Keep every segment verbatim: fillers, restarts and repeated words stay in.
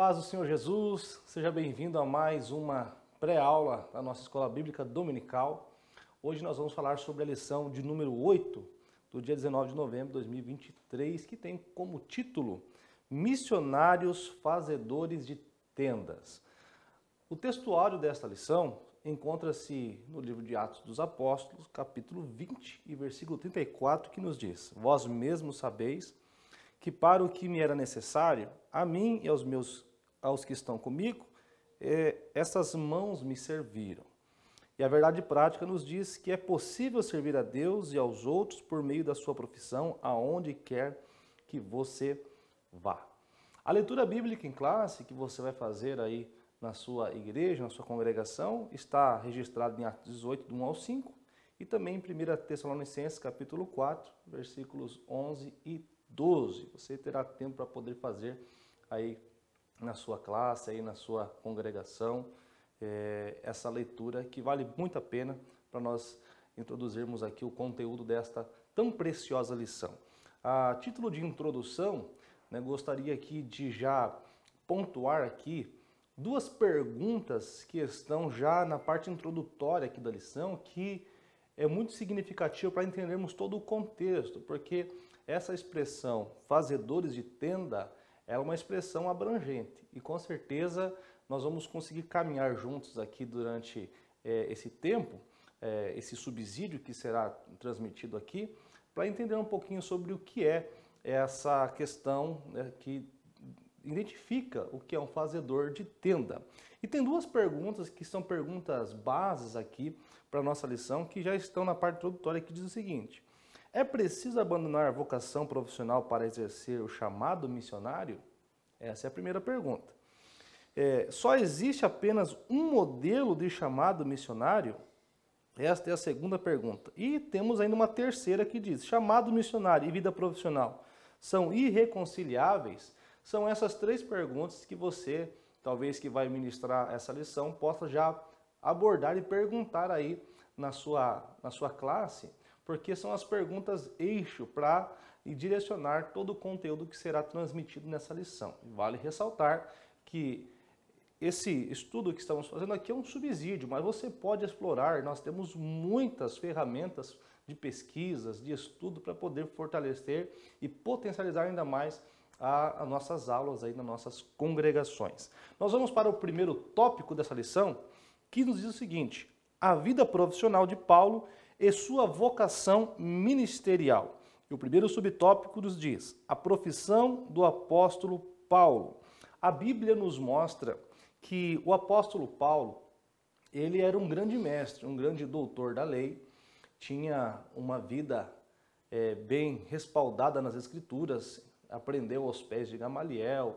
paz do Senhor Jesus, seja bem-vindo a mais uma pré-aula da nossa Escola Bíblica Dominical. Hoje nós vamos falar sobre a lição de número oito, do dia dezenove de novembro de dois mil e vinte e três, que tem como título Missionários Fazedores de Tendas. O texto áudio desta lição encontra-se no livro de Atos dos Apóstolos, capítulo vinte e versículo trinta e quatro, que nos diz: Vós mesmos sabeis que para o que me era necessário, a mim e aos meus, aos que estão comigo, eh, essas mãos me serviram. E a verdade prática nos diz que é possível servir a Deus e aos outros por meio da sua profissão, aonde quer que você vá. A leitura bíblica em classe que você vai fazer aí na sua igreja, na sua congregação, está registrada em Atos dezoito, do um ao cinco, e também em primeira Tessalonicenses, capítulo quatro, versículos onze e doze. Você terá tempo para poder fazer aí na sua classe, aí na sua congregação, é, essa leitura que vale muito a pena para nós introduzirmos aqui o conteúdo desta tão preciosa lição. A título de introdução, né, gostaria aqui de já pontuar aqui duas perguntas que estão já na parte introdutória aqui da lição, que é muito significativo para entendermos todo o contexto, porque essa expressão, fazedores de tenda, é uma expressão abrangente e com certeza nós vamos conseguir caminhar juntos aqui durante é, esse tempo, é, esse subsídio que será transmitido aqui, para entender um pouquinho sobre o que é essa questão, né, que identifica o que é um fazedor de tenda. E tem duas perguntas que são perguntas bases aqui para a nossa lição, que já estão na parte introdutória, que diz o seguinte: é preciso abandonar a vocação profissional para exercer o chamado missionário? Essa é a primeira pergunta. É, só existe apenas um modelo de chamado missionário? Esta é a segunda pergunta. E temos ainda uma terceira que diz: chamado missionário e vida profissional são irreconciliáveis? São essas três perguntas que você, talvez que vai ministrar essa lição, possa já abordar e perguntar aí na sua, na sua classe, porque são as perguntas eixo para direcionar todo o conteúdo que será transmitido nessa lição. Vale ressaltar que esse estudo que estamos fazendo aqui é um subsídio, mas você pode explorar. Nós temos muitas ferramentas de pesquisas, de estudo, para poder fortalecer e potencializar ainda mais as nossas aulas aí nas nossas congregações. Nós vamos para o primeiro tópico dessa lição, que nos diz o seguinte: a vida profissional de Paulo e sua vocação ministerial. E o primeiro subtópico nos diz: a profissão do apóstolo Paulo. A Bíblia nos mostra que o apóstolo Paulo, ele era um grande mestre, um grande doutor da lei, tinha uma vida é, bem respaldada nas Escrituras, aprendeu aos pés de Gamaliel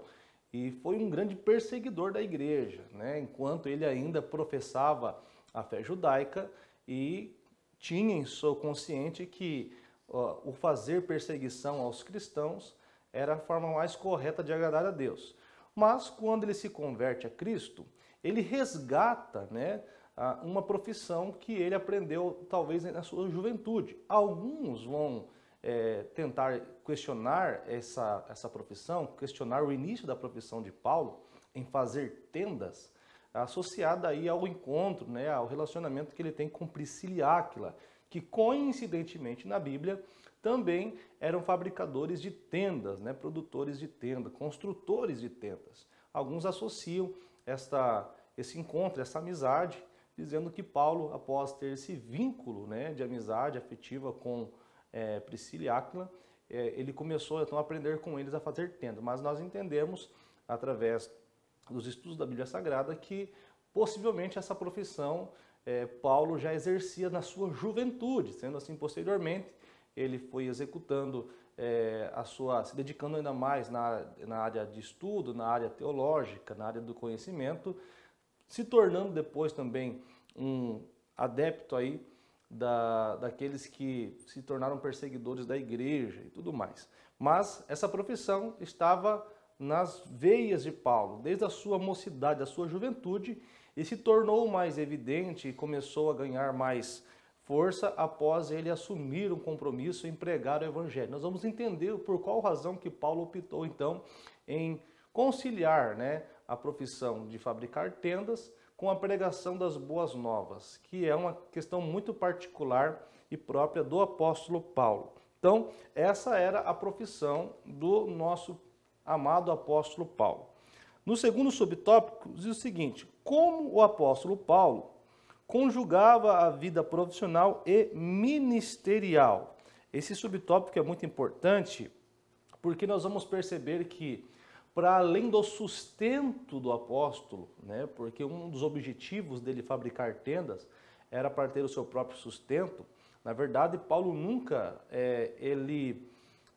e foi um grande perseguidor da igreja, né? Enquanto ele ainda professava a fé judaica e tinha em sua consciente que ó, o fazer perseguição aos cristãos era a forma mais correta de agradar a Deus. Mas quando ele se converte a Cristo, ele resgata, né, uma profissão que ele aprendeu talvez na sua juventude. Alguns vão é, tentar questionar essa, essa profissão, questionar o início da profissão de Paulo em fazer tendas, associada aí ao encontro, né, ao relacionamento que ele tem com Priscila e Áquila, que coincidentemente na Bíblia também eram fabricadores de tendas, né, produtores de tenda, construtores de tendas. Alguns associam esta, esse encontro, essa amizade, dizendo que Paulo, após ter esse vínculo, né, de amizade afetiva com é, Priscila e Áquila, é, ele começou então a aprender com eles a fazer tenda. Mas nós entendemos, através dos estudos da Bíblia Sagrada, que possivelmente essa profissão eh, Paulo já exercia na sua juventude, sendo assim posteriormente ele foi executando eh, a sua, se dedicando ainda mais na, na área de estudo, na área teológica, na área do conhecimento, se tornando depois também um adepto aí da, daqueles que se tornaram perseguidores da igreja e tudo mais. Mas essa profissão estava nas veias de Paulo, desde a sua mocidade, a sua juventude, e se tornou mais evidente e começou a ganhar mais força após ele assumir um compromisso em pregar o evangelho. Nós vamos entender por qual razão que Paulo optou, então, em conciliar, né, a profissão de fabricar tendas com a pregação das boas novas, que é uma questão muito particular e própria do apóstolo Paulo. Então, essa era a profissão do nosso amado apóstolo Paulo. No segundo subtópico, diz o seguinte: como o apóstolo Paulo conjugava a vida profissional e ministerial. Esse subtópico é muito importante porque nós vamos perceber que, para além do sustento do apóstolo, né, porque um dos objetivos dele fabricar tendas era para ter o seu próprio sustento, na verdade, Paulo nunca, é, ele,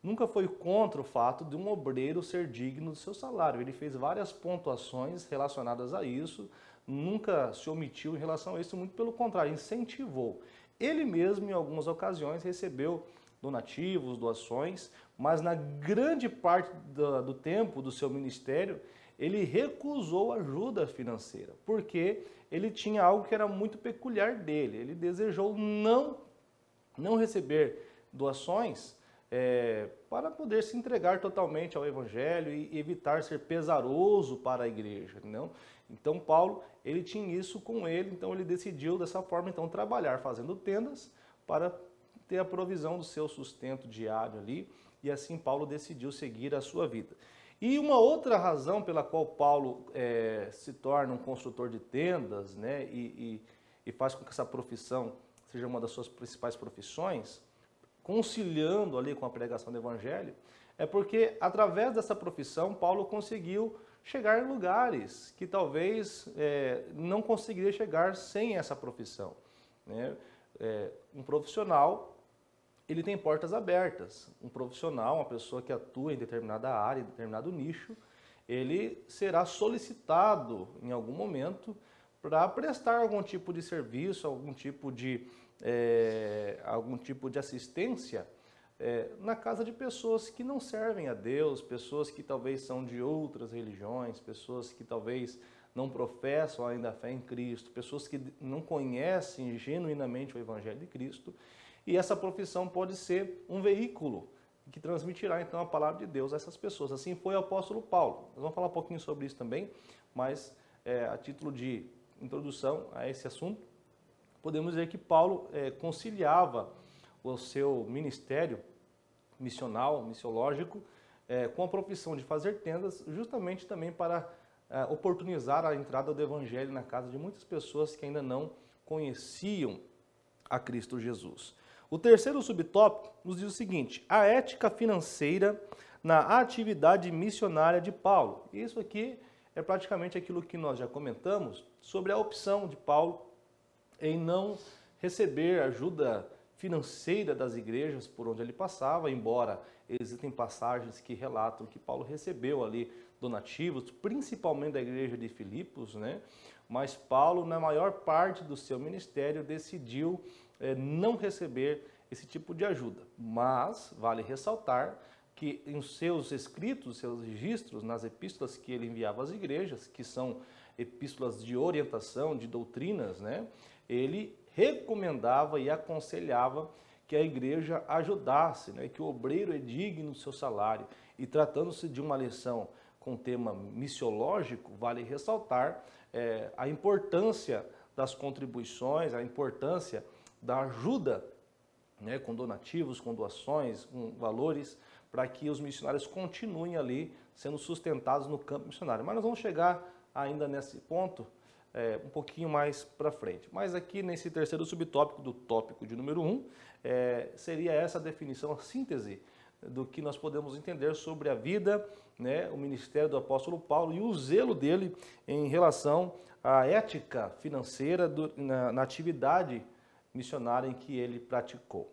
nunca foi contra o fato de um obreiro ser digno do seu salário. Ele fez várias pontuações relacionadas a isso, nunca se omitiu em relação a isso, muito pelo contrário, incentivou. Ele mesmo, em algumas ocasiões, recebeu donativos, doações, mas na grande parte do, do tempo do seu ministério, ele recusou ajuda financeira, porque ele tinha algo que era muito peculiar dele. Ele desejou não, não receber doações é, para poder se entregar totalmente ao Evangelho e evitar ser pesaroso para a igreja, não? Então, Paulo, ele tinha isso com ele, então ele decidiu dessa forma, então, trabalhar fazendo tendas para ter a provisão do seu sustento diário ali, e assim Paulo decidiu seguir a sua vida. E uma outra razão pela qual Paulo é, se torna um construtor de tendas, né, e, e, e faz com que essa profissão seja uma das suas principais profissões, conciliando ali com a pregação do Evangelho, é porque através dessa profissão Paulo conseguiu chegar em lugares que talvez é, não conseguiria chegar sem essa profissão, né? É, um profissional, ele tem portas abertas. Um profissional, uma pessoa que atua em determinada área, em determinado nicho, ele será solicitado em algum momento para prestar algum tipo de serviço, algum tipo de, é, algum tipo de assistência É, na casa de pessoas que não servem a Deus, pessoas que talvez são de outras religiões, pessoas que talvez não professam ainda a fé em Cristo, pessoas que não conhecem genuinamente o Evangelho de Cristo. E essa profissão pode ser um veículo que transmitirá então a palavra de Deus a essas pessoas. Assim foi o apóstolo Paulo. Nós vamos falar um pouquinho sobre isso também, mas é, a título de introdução a esse assunto, podemos dizer que Paulo é, conciliava o seu ministério missional, missiológico, é, com a profissão de fazer tendas, justamente também para é, oportunizar a entrada do Evangelho na casa de muitas pessoas que ainda não conheciam a Cristo Jesus. O terceiro subtópico nos diz o seguinte: a ética financeira na atividade missionária de Paulo. Isso aqui é praticamente aquilo que nós já comentamos sobre a opção de Paulo em não receber ajuda financeira das igrejas por onde ele passava, embora existem passagens que relatam que Paulo recebeu ali donativos, principalmente da igreja de Filipos, né? Mas Paulo, na maior parte do seu ministério, decidiu eh, não receber esse tipo de ajuda. Mas vale ressaltar que em seus escritos, seus registros, nas epístolas que ele enviava às igrejas, que são epístolas de orientação, de doutrinas, né? Ele recomendava e aconselhava que a igreja ajudasse, né, que o obreiro é digno do seu salário. E tratando-se de uma lição com tema missiológico, vale ressaltar é, a importância das contribuições, a importância da ajuda, né, com donativos, com doações, com valores, para que os missionários continuem ali sendo sustentados no campo missionário. Mas nós vamos chegar ainda nesse ponto É, um pouquinho mais para frente. Mas aqui nesse terceiro subtópico do tópico de número um, é, seria essa a definição, a síntese do que nós podemos entender sobre a vida, né, o ministério do apóstolo Paulo e o zelo dele em relação à ética financeira do, na, na atividade missionária em que ele praticou.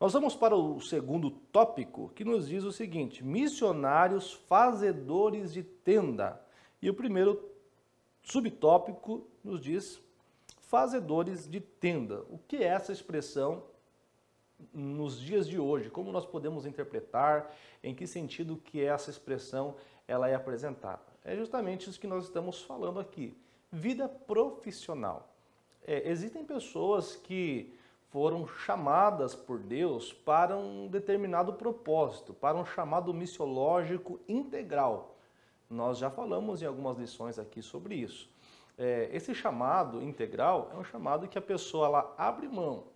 Nós vamos para o segundo tópico, que nos diz o seguinte: missionários fazedores de tenda. E o primeiro subtópico nos diz fazedores de tenda. O que é essa expressão nos dias de hoje? Como nós podemos interpretar? Em que sentido que essa expressão ela é apresentada? É justamente isso que nós estamos falando aqui. Vida profissional. É, existem pessoas que foram chamadas por Deus para um determinado propósito, para um chamado missiológico integral. Nós já falamos em algumas lições aqui sobre isso. É, esse chamado integral é um chamado que a pessoa ela abre mão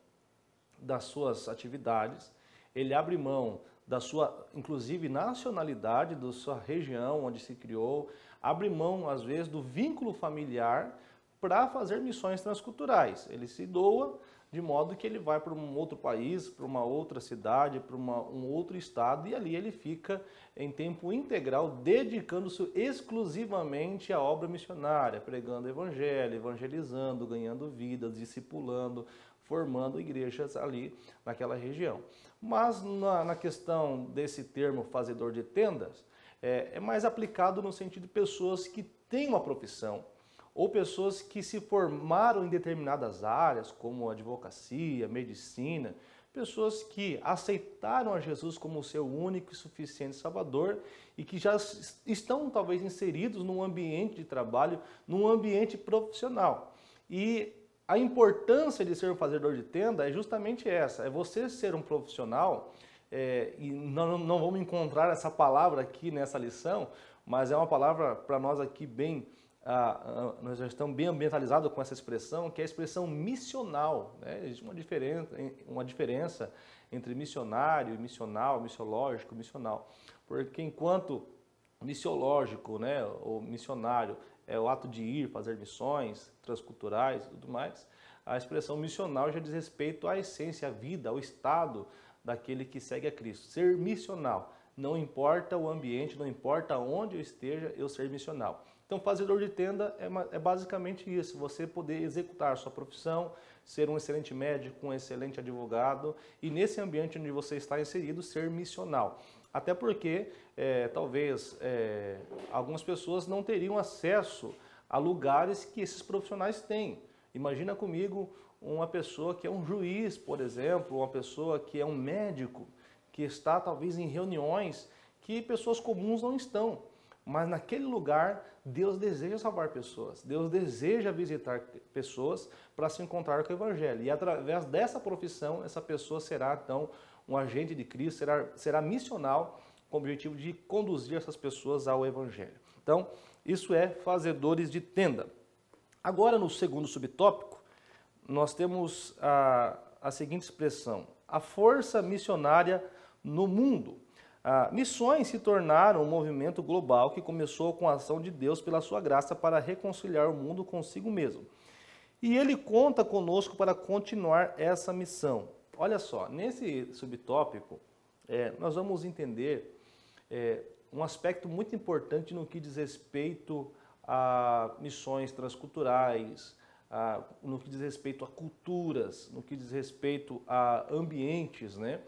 das suas atividades, ele abre mão da sua, inclusive, nacionalidade, da sua região onde se criou, abre mão, às vezes, do vínculo familiar para fazer missões transculturais. Ele se doa de modo que ele vai para um outro país, para uma outra cidade, para uma, um outro estado, e ali ele fica em tempo integral, dedicando-se exclusivamente à obra missionária, pregando o evangelho, evangelizando, ganhando vida, discipulando, formando igrejas ali naquela região. Mas na, na questão desse termo fazedor de tendas, é, é mais aplicado no sentido de pessoas que têm uma profissão, ou pessoas que se formaram em determinadas áreas, como advocacia, medicina, pessoas que aceitaram a Jesus como seu único e suficiente Salvador e que já estão talvez inseridos num ambiente de trabalho, num ambiente profissional. E a importância de ser um fazedor de tenda é justamente essa, é você ser um profissional, é, e não, não vamos encontrar essa palavra aqui nessa lição, mas é uma palavra para nós aqui bem... Ah, nós já estamos bem ambientalizados com essa expressão, que é a expressão missional, né? Existe uma diferença, uma diferença entre missionário, missional, missiológico, missional. Porque enquanto missiológico, né, ou missionário, é o ato de ir, fazer missões transculturais e tudo mais, a expressão missional já diz respeito à essência, à vida, ao estado daquele que segue a Cristo. Ser missional, não importa o ambiente, não importa onde eu esteja, eu ser missional. Então, fazedor de tenda é, uma, é basicamente isso, você poder executar sua profissão, ser um excelente médico, um excelente advogado e nesse ambiente onde você está inserido, ser missional. Até porque, é, talvez, é, algumas pessoas não teriam acesso a lugares que esses profissionais têm. Imagina comigo uma pessoa que é um juiz, por exemplo, uma pessoa que é um médico, que está talvez em reuniões que pessoas comuns não estão. Mas naquele lugar, Deus deseja salvar pessoas, Deus deseja visitar pessoas para se encontrar com o Evangelho. E através dessa profissão, essa pessoa será, então, um agente de Cristo, será, será missional com o objetivo de conduzir essas pessoas ao Evangelho. Então, isso é fazedores de tenda. Agora, no segundo subtópico, nós temos a, a seguinte expressão, a força missionária no mundo. Ah, missões se tornaram um movimento global que começou com a ação de Deus pela sua graça para reconciliar o mundo consigo mesmo. E ele conta conosco para continuar essa missão. Olha só, nesse subtópico, é, nós vamos entender é, um aspecto muito importante no que diz respeito a missões transculturais, a, no que diz respeito a culturas, no que diz respeito a ambientes, né?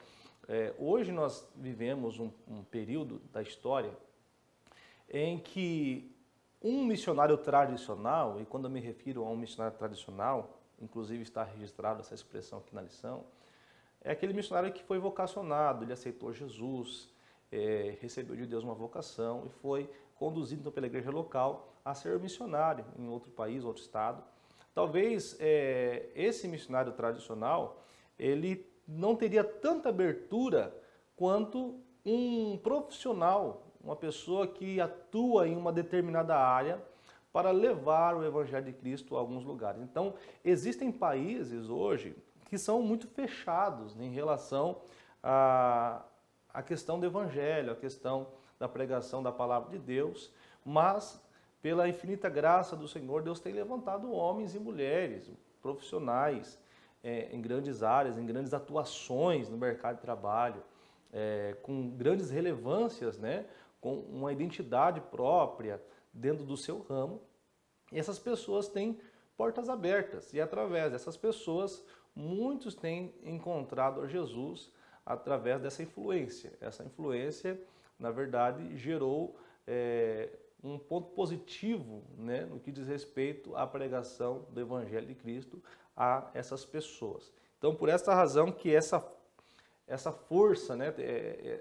É, hoje nós vivemos um, um período da história em que um missionário tradicional, e quando eu me refiro a um missionário tradicional, inclusive está registrado essa expressão aqui na lição, é aquele missionário que foi vocacionado, ele aceitou Jesus, é, recebeu de Deus uma vocação e foi conduzido então, pela igreja local a ser missionário em outro país, outro estado. Talvez é, esse missionário tradicional, ele não teria tanta abertura quanto um profissional, uma pessoa que atua em uma determinada área para levar o Evangelho de Cristo a alguns lugares. Então, existem países hoje que são muito fechados em relação à, à questão do Evangelho, à questão da pregação da Palavra de Deus, mas pela infinita graça do Senhor, Deus tem levantado homens e mulheres, profissionais, É, em grandes áreas, em grandes atuações no mercado de trabalho, é, com grandes relevâncias, né, com uma identidade própria dentro do seu ramo. E essas pessoas têm portas abertas e através dessas pessoas, muitos têm encontrado a Jesus através dessa influência. Essa influência, na verdade, gerou é, um ponto positivo, né, no que diz respeito à pregação do Evangelho de Cristo, a essas pessoas. Então, por essa razão que essa, essa força, né,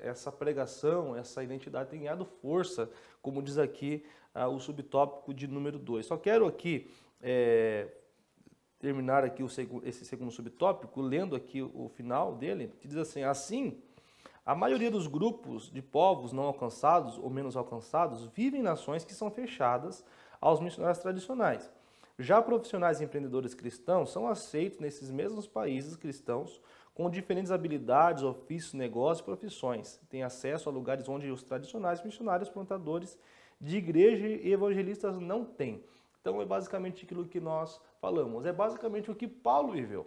essa pregação, essa identidade tem ganhado força, como diz aqui ah, o subtópico de número dois. Só quero aqui é, terminar aqui o seg- esse segundo subtópico, lendo aqui o final dele, que diz assim, assim, A maioria dos grupos de povos não alcançados ou menos alcançados vivem em nações que são fechadas aos missionários tradicionais. Já profissionais e empreendedores cristãos são aceitos nesses mesmos países cristãos com diferentes habilidades, ofícios, negócios e profissões. Têm acesso a lugares onde os tradicionais missionários plantadores de igreja e evangelistas não têm. Então é basicamente aquilo que nós falamos. É basicamente o que Paulo viveu.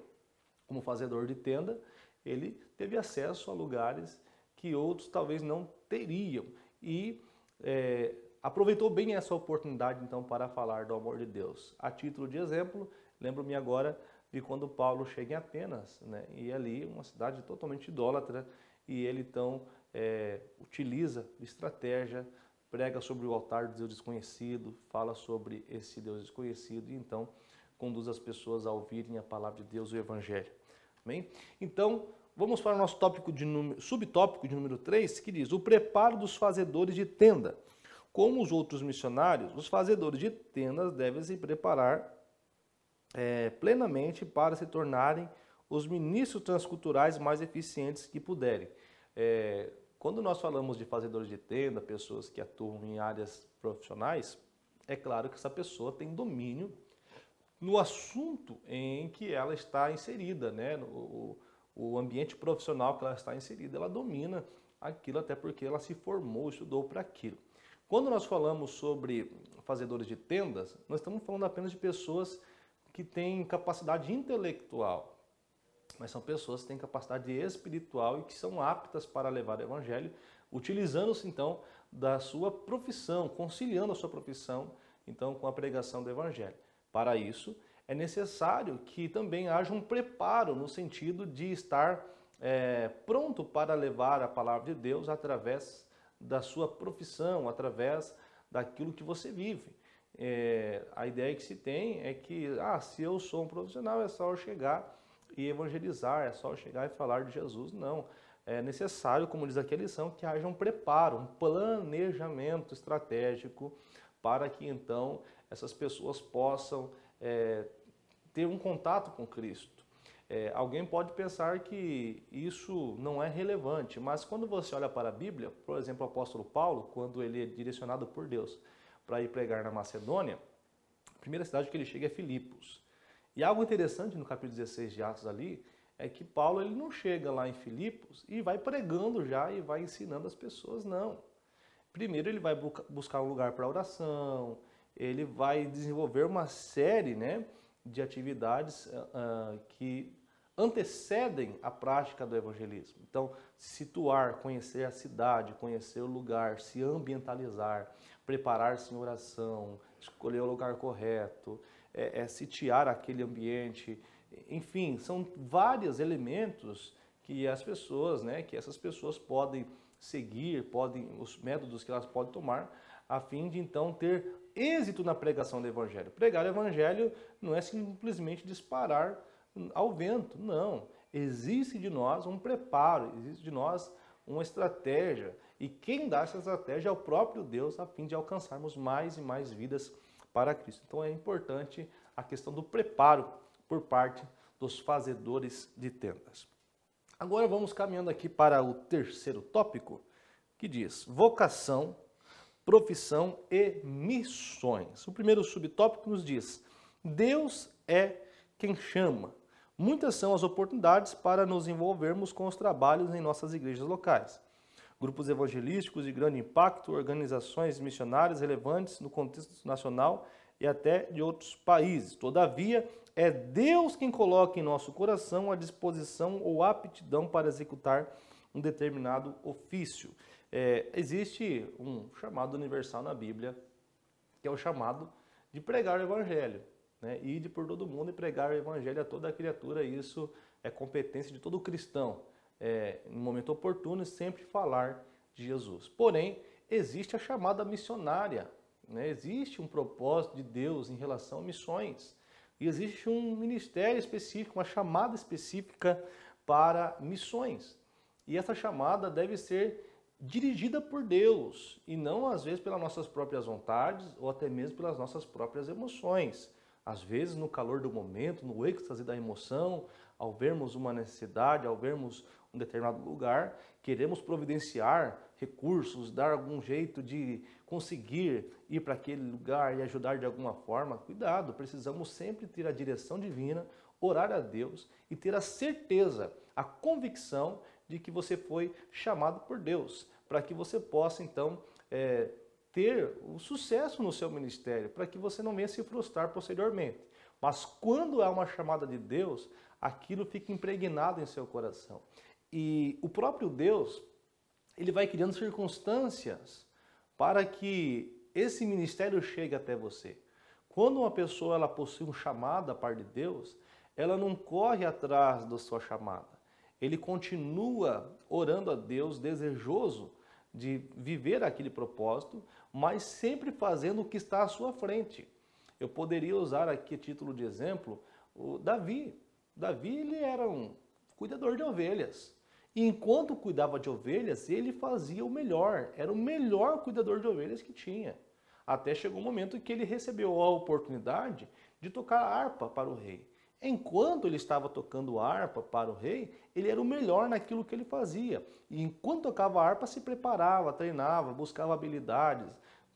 Como fazedor de tenda, ele teve acesso a lugares que outros talvez não teriam e é, aproveitou bem essa oportunidade então para falar do amor de Deus. A título de exemplo, lembro-me agora de quando Paulo chega em Atenas, né, e ali uma cidade totalmente idólatra, e ele então é, utiliza estratégia, prega sobre o altar do Deus desconhecido, fala sobre esse Deus desconhecido e então conduz as pessoas a ouvirem a palavra de Deus e o Evangelho. Amém? Então, vamos para o nosso tópico de número, subtópico de número três, que diz: o preparo dos fazedores de tenda. Como os outros missionários, os fazedores de tendas devem se preparar é, plenamente para se tornarem os ministros transculturais mais eficientes que puderem. É, quando nós falamos de fazedores de tenda, pessoas que atuam em áreas profissionais, é claro que essa pessoa tem domínio no assunto em que ela está inserida, né? O, O ambiente profissional que ela está inserida, ela domina aquilo, até porque ela se formou, estudou para aquilo. Quando nós falamos sobre fazedores de tendas, nós estamos falando apenas de pessoas que têm capacidade intelectual, mas são pessoas que têm capacidade espiritual e que são aptas para levar o evangelho, utilizando-se então da sua profissão, conciliando a sua profissão então com a pregação do evangelho. Para isso, é necessário que também haja um preparo no sentido de estar é, pronto para levar a palavra de Deus através da sua profissão, através daquilo que você vive. É, a ideia que se tem é que, ah, se eu sou um profissional, é só eu chegar e evangelizar, é só eu chegar e falar de Jesus. Não, é necessário, como diz aqui a lição, que haja um preparo, um planejamento estratégico para que então essas pessoas possam é, ter um contato com Cristo. É, alguém pode pensar que isso não é relevante, mas quando você olha para a Bíblia, por exemplo, o apóstolo Paulo, quando ele é direcionado por Deus para ir pregar na Macedônia, a primeira cidade que ele chega é Filipos. E algo interessante no capítulo dezesseis de Atos ali, é que Paulo ele não chega lá em Filipos e vai pregando já e vai ensinando as pessoas, não. Primeiro ele vai buscar um lugar para oração, ele vai desenvolver uma série, né, de atividades uh, que antecedem a prática do evangelismo. Então, situar, conhecer a cidade, conhecer o lugar, se ambientalizar, preparar-se em oração, escolher o lugar correto, é, é, sitiar aquele ambiente. Enfim, são vários elementos que as pessoas, né, que essas pessoas podem seguir, podem, os métodos que elas podem tomar, a fim de então ter êxito na pregação do evangelho. Pregar o evangelho não é simplesmente disparar ao vento, não. Existe de nós um preparo, existe de nós uma estratégia, e quem dá essa estratégia é o próprio Deus, a fim de alcançarmos mais e mais vidas para Cristo. Então é importante a questão do preparo por parte dos fazedores de tendas. Agora vamos caminhando aqui para o terceiro tópico, que diz vocação, profissão e missões. O primeiro subtópico nos diz: Deus é quem chama. Muitas são as oportunidades para nos envolvermos com os trabalhos em nossas igrejas locais. Grupos evangelísticos de grande impacto, organizações missionárias relevantes no contexto nacional e até de outros países. Todavia, é Deus quem coloca em nosso coração a disposição ou aptidão para executar um determinado ofício. É, existe um chamado universal na Bíblia, que é o chamado de pregar o evangelho, né? Ide por todo mundo e pregar o evangelho a toda a criatura. Isso é competência de todo cristão, é, no momento oportuno, sempre falar de Jesus. Porém, existe a chamada missionária, né? Existe um propósito de Deus em relação a missões, e existe um ministério específico, uma chamada específica para missões, e essa chamada deve ser dirigida por Deus, e não às vezes pelas nossas próprias vontades ou até mesmo pelas nossas próprias emoções. Às vezes no calor do momento, no êxtase da emoção, Ao vermos uma necessidade, ao vermos um determinado lugar, queremos providenciar recursos, dar algum jeito de conseguir ir para aquele lugar e ajudar de alguma forma. Cuidado, precisamos sempre ter a direção divina, orar a Deus e ter a certeza, a convicção de que você foi chamado por Deus, para que você possa então é, ter o sucesso no seu ministério, para que você não venha se frustrar posteriormente. Mas quando há uma chamada de Deus, aquilo fica impregnado em seu coração. E o próprio Deus, ele vai criando circunstâncias para que esse ministério chegue até você. Quando uma pessoa ela possui um chamado da parte de Deus, ela não corre atrás da sua chamada. Ele continua orando a Deus, desejoso de viver aquele propósito, mas sempre fazendo o que está à sua frente. Eu poderia usar aqui, a título de exemplo, o Davi. Davi, ele era um cuidador de ovelhas. E enquanto cuidava de ovelhas, ele fazia o melhor. Era o melhor cuidador de ovelhas que tinha. Até chegou um momento que ele recebeu a oportunidade de tocar a harpa para o rei. Enquanto ele estava tocando a harpa para o rei, ele era o melhor naquilo que ele fazia. E enquanto tocava a harpa, se preparava, treinava, buscava habilidades,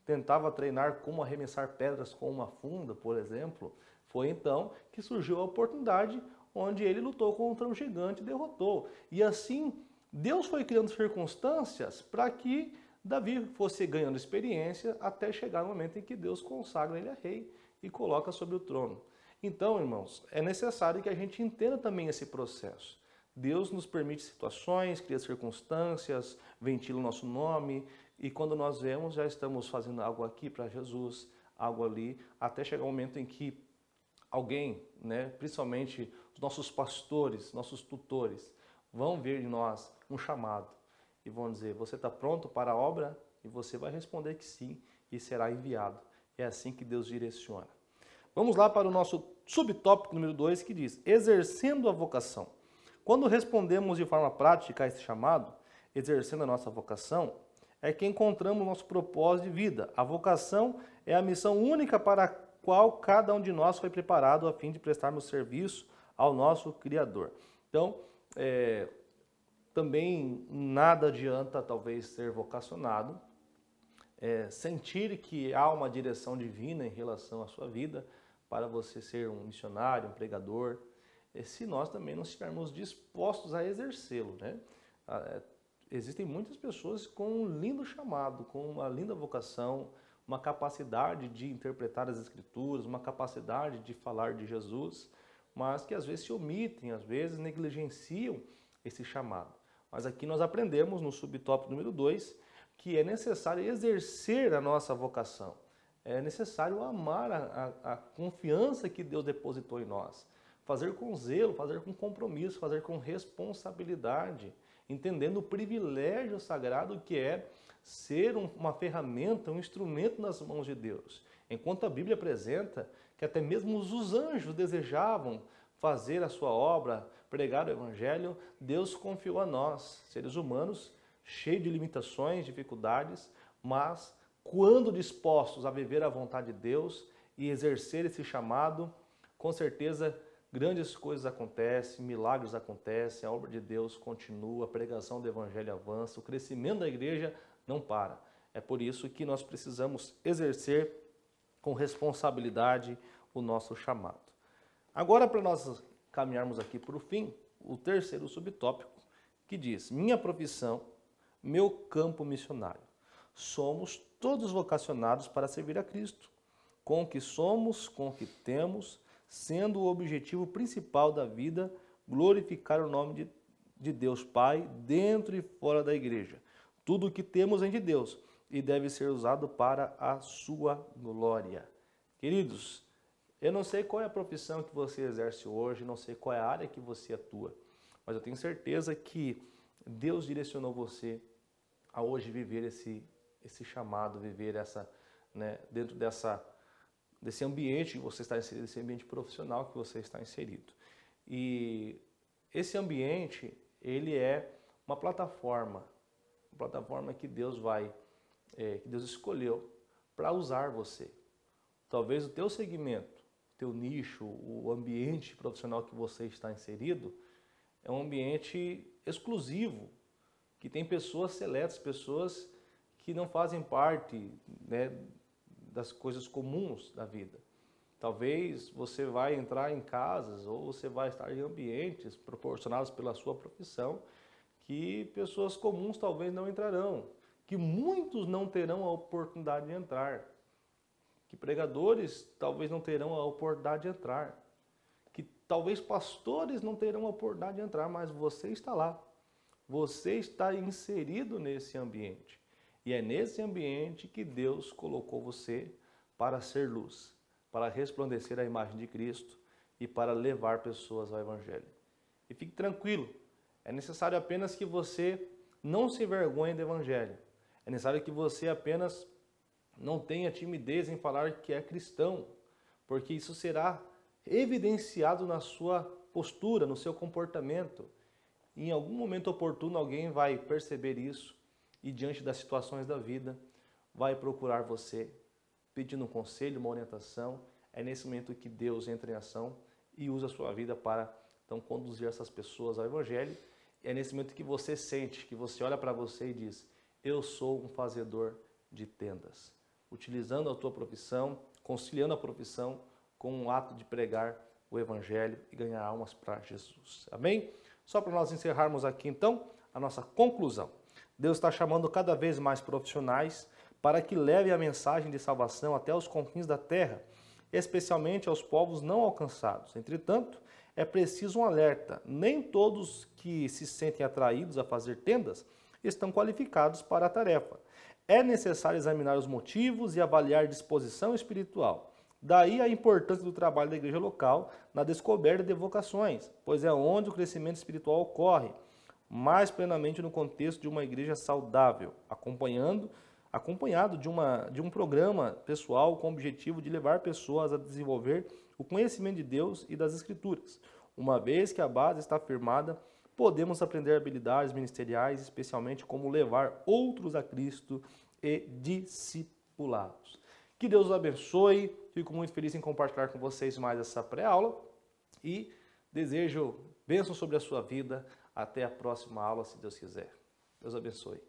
tentava treinar como arremessar pedras com uma funda, por exemplo. Foi então que surgiu a oportunidade onde ele lutou contra um gigante e derrotou. E assim, Deus foi criando circunstâncias para que Davi fosse ganhando experiência até chegar no momento em que Deus consagra ele a rei e coloca sobre o trono. Então, irmãos, é necessário que a gente entenda também esse processo. Deus nos permite situações, cria circunstâncias, ventila o nosso nome, e quando nós vemos, já estamos fazendo algo aqui para Jesus, algo ali, até chegar o momento em que alguém, né, principalmente os nossos pastores, nossos tutores, vão ver em nós um chamado e vão dizer, você está pronto para a obra? E você vai responder que sim e será enviado. É assim que Deus direciona. Vamos lá para o nosso subtópico número dois, que diz, exercendo a vocação. Quando respondemos de forma prática a esse chamado, exercendo a nossa vocação, é que encontramos o nosso propósito de vida. A vocação é a missão única para a qual cada um de nós foi preparado a fim de prestarmos serviço ao nosso Criador. Então, é, também nada adianta talvez ser vocacionado, é, sentir que há uma direção divina em relação à sua vida, para você ser um missionário, um pregador, é, se nós também não estivermos dispostos a exercê-lo, né? É, existem muitas pessoas com um lindo chamado, com uma linda vocação, uma capacidade de interpretar as Escrituras, uma capacidade de falar de Jesus, mas que às vezes se omitem, às vezes negligenciam esse chamado. Mas aqui nós aprendemos no subtópico número dois que é necessário exercer a nossa vocação, é necessário amar a, a, a confiança que Deus depositou em nós, fazer com zelo, fazer com compromisso, fazer com responsabilidade, entendendo o privilégio sagrado que é ser uma ferramenta, um instrumento nas mãos de Deus. Enquanto a Bíblia apresenta que até mesmo os anjos desejavam fazer a sua obra, pregar o Evangelho, Deus confiou a nós, seres humanos, cheios de limitações, dificuldades, mas quando dispostos a viver a vontade de Deus e exercer esse chamado, com certeza grandes coisas acontecem, milagres acontecem, a obra de Deus continua, a pregação do Evangelho avança, o crescimento da igreja não para. É por isso que nós precisamos exercer com responsabilidade o nosso chamado. Agora, para nós caminharmos aqui para o fim, o terceiro subtópico, que diz, minha profissão, meu campo missionário. Somos todos vocacionados para servir a Cristo, com o que somos, com o que temos, sendo o objetivo principal da vida, glorificar o nome de, de Deus Pai, dentro e fora da igreja. Tudo o que temos vem de Deus e deve ser usado para a sua glória. Queridos, eu não sei qual é a profissão que você exerce hoje, não sei qual é a área que você atua, mas eu tenho certeza que Deus direcionou você a hoje viver esse, esse chamado, viver essa, né, dentro dessa, desse ambiente que você está inserido, esse ambiente profissional que você está inserido. E esse ambiente, ele é uma plataforma, plataforma que Deus vai, é, que Deus escolheu para usar você. Talvez o teu segmento, teu nicho, o ambiente profissional que você está inserido, é um ambiente exclusivo, que tem pessoas seletas, pessoas que não fazem parte, né, das coisas comuns da vida. Talvez você vai entrar em casas ou você vai estar em ambientes proporcionados pela sua profissão que pessoas comuns talvez não entrarão, que muitos não terão a oportunidade de entrar, que pregadores talvez não terão a oportunidade de entrar, que talvez pastores não terão a oportunidade de entrar, mas você está lá, você está inserido nesse ambiente. E é nesse ambiente que Deus colocou você para ser luz, para resplandecer a imagem de Cristo e para levar pessoas ao Evangelho. E fique tranquilo, é necessário apenas que você não se envergonhe do Evangelho, é necessário que você apenas não tenha timidez em falar que é cristão, porque isso será evidenciado na sua postura, no seu comportamento. Em algum momento oportuno, alguém vai perceber isso e, diante das situações da vida, vai procurar você, pedindo um conselho, uma orientação. É nesse momento que Deus entra em ação e usa a sua vida para, então, conduzir essas pessoas ao Evangelho. É nesse momento que você sente, que você olha para você e diz: eu sou um fazedor de tendas, utilizando a tua profissão, conciliando a profissão com o ato de pregar o Evangelho e ganhar almas para Jesus. Amém? Só para nós encerrarmos aqui, então, a nossa conclusão. Deus está chamando cada vez mais profissionais para que levem a mensagem de salvação até os confins da terra, especialmente aos povos não alcançados. Entretanto, é preciso um alerta. Nem todos que se sentem atraídos a fazer tendas estão qualificados para a tarefa. É necessário examinar os motivos e avaliar disposição espiritual. Daí a importância do trabalho da igreja local na descoberta de vocações, pois é onde o crescimento espiritual ocorre, mais plenamente no contexto de uma igreja saudável, acompanhando, acompanhado de, uma, de um programa pessoal com o objetivo de levar pessoas a desenvolver o conhecimento de Deus e das Escrituras. Uma vez que a base está firmada, podemos aprender habilidades ministeriais, especialmente como levar outros a Cristo e discipulá-los. Que Deus os abençoe. Fico muito feliz em compartilhar com vocês mais essa pré-aula e desejo bênção sobre a sua vida. Até a próxima aula, se Deus quiser. Deus abençoe.